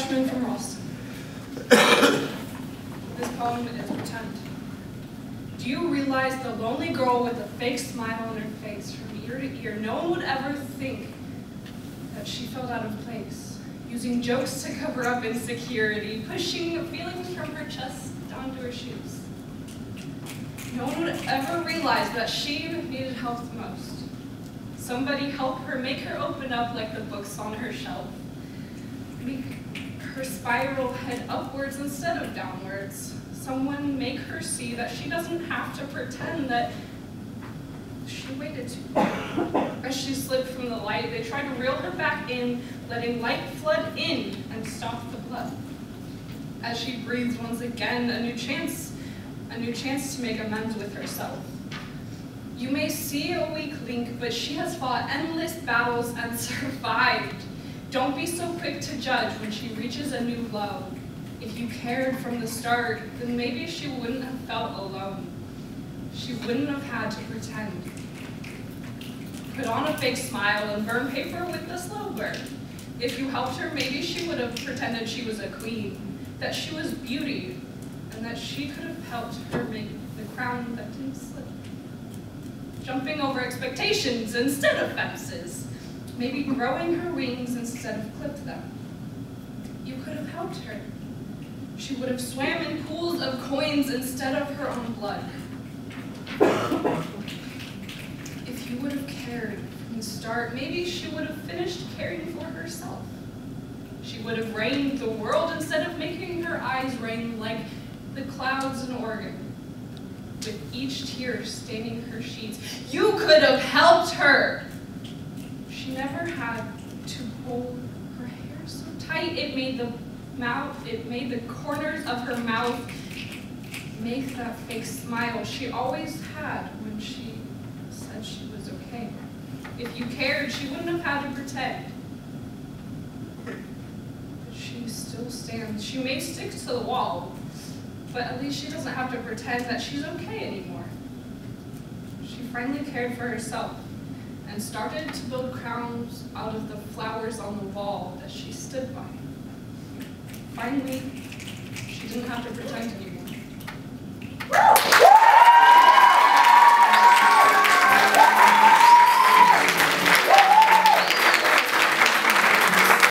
freshman from Ralston. This poem is pretend. Do you realize the lonely girl with a fake smile on her face from ear to ear? No one would ever think that she felt out of place, using jokes to cover up insecurity, pushing feelings from her chest down to her shoes. No one would ever realize that she needed help the most. Somebody help her, make her open up like the books on her shelf. Make her spiral head upwards instead of downwards. Someone make her see that she doesn't have to pretend that she waited too long. As she slipped from the light, they tried to reel her back in, letting light flood in and stop the blood. As she breathes once again, a new chance to make amends with herself. You may see a weak link, but she has fought endless battles and survived. Don't be so quick to judge when she reaches a new low. If you cared from the start, then maybe she wouldn't have felt alone. She wouldn't have had to pretend. Put on a fake smile and burn paper with the slow burn. If you helped her, maybe she would have pretended she was a queen, that she was beauty, and that she could have helped her make the crown that didn't slip. Jumping over expectations instead of fences. Maybe growing her wings instead of clipped them. You could have helped her. She would have swam in pools of coins instead of her own blood. If you would have cared from the start, maybe she would have finished caring for herself. She would have reigned the world instead of making her eyes rain like the clouds in Oregon, with each tear staining her sheets. You could have helped her! She never had to hold her hair so tight it made the corners of her mouth make that fake smile she always had when she said she was okay. If you cared, she wouldn't have had to pretend. But she still stands. She may stick to the wall, but at least she doesn't have to pretend that she's okay anymore. She finally cared for herself and started to build crowns out of the flowers on the wall that she stood by. Finally, she didn't have to pretend anymore.